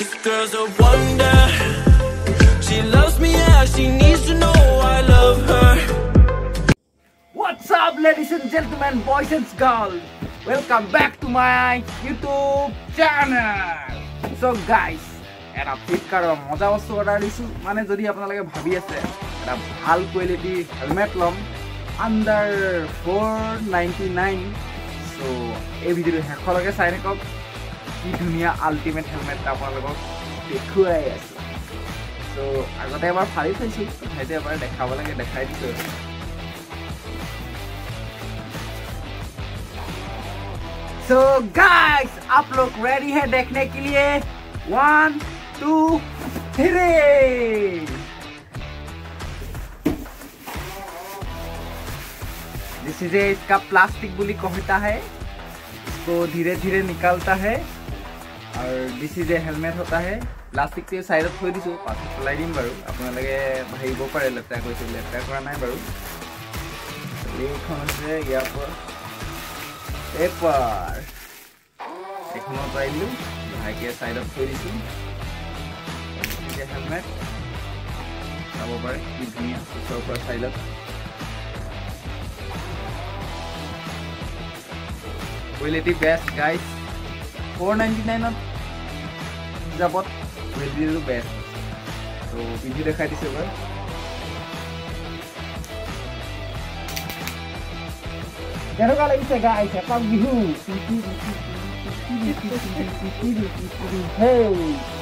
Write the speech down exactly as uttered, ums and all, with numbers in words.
This girl's a wonder. She loves me as she needs to know I love her. What's up, ladies and gentlemen, boys and girls? Welcome back to my YouTube channel. So guys, era flipkart or moja bostu order disu mane jodi apnalage bhabi ase era bhal quality helmet lom under four ninety-nine. So ei video hekhologe sai rakok ki dunia ultimate helmet ta apnalage dekhuai ase. So agote amar phari thaisu thaite amar dekhabo lage dekhai disu. So guys, aap log ready hai dekhne ke liye? One two three. This is a, इसका plastic बुली कहता है, इसको धीरे धीरे निकालता है और this is a helmet होता है. प्लास्टिक तो साइड में थोड़ी सो पास फैलाई दिन बारू अपना लगे भाई वो पड़े लगता है कोई से लगता है करना है बारू ये कौन से यहाँ पर पेपर एक नोट आइलू I guess I don't feel it. This helmet. Now over with me. So far, I love. Quality best, guys. four ninety-nine. The bot will be the best. So we did a high silver. There are like this, guys. I found you. Hey!